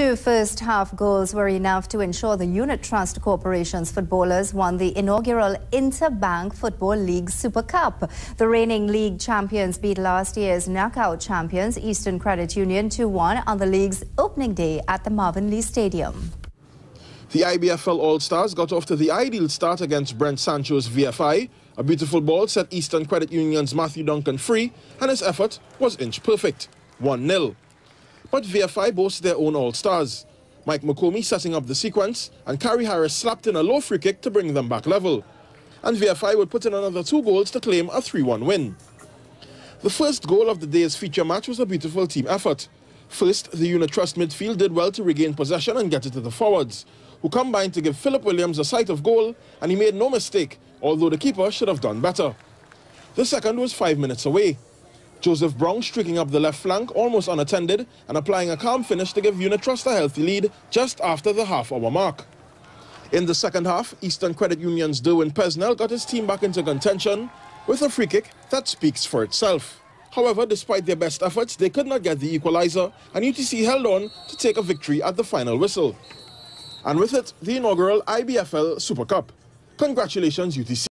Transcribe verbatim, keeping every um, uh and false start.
Two first-half goals were enough to ensure the Unit Trust Corporation's footballers won the inaugural Interbank Football League Super Cup. The reigning league champions beat last year's knockout champions Eastern Credit Union two one on the league's opening day at the Marvin Lee Stadium. The I B F L All-Stars got off to the ideal start against Brent Sancho's V F I. A beautiful ball set Eastern Credit Union's Matthew Duncan free, and his effort was inch-perfect, one nil. But V F I boasts their own all-stars. Mike McComy setting up the sequence, and Carrie Harris slapped in a low free kick to bring them back level. And V F I would put in another two goals to claim a three one win. The first goal of the day's feature match was a beautiful team effort. First, the Unit Trust midfield did well to regain possession and get it to the forwards, who combined to give Philip Williams a sight of goal, and he made no mistake, although the keeper should have done better. The second was five minutes away. Joseph Brown streaking up the left flank almost unattended and applying a calm finish to give Unit Trust a healthy lead just after the half-hour mark. In the second half, Eastern Credit Union's Derwin Pesnel got his team back into contention with a free kick that speaks for itself. However, despite their best efforts, they could not get the equalizer, and U T C held on to take a victory at the final whistle. And with it, the inaugural I B F L Super Cup. Congratulations, U T C.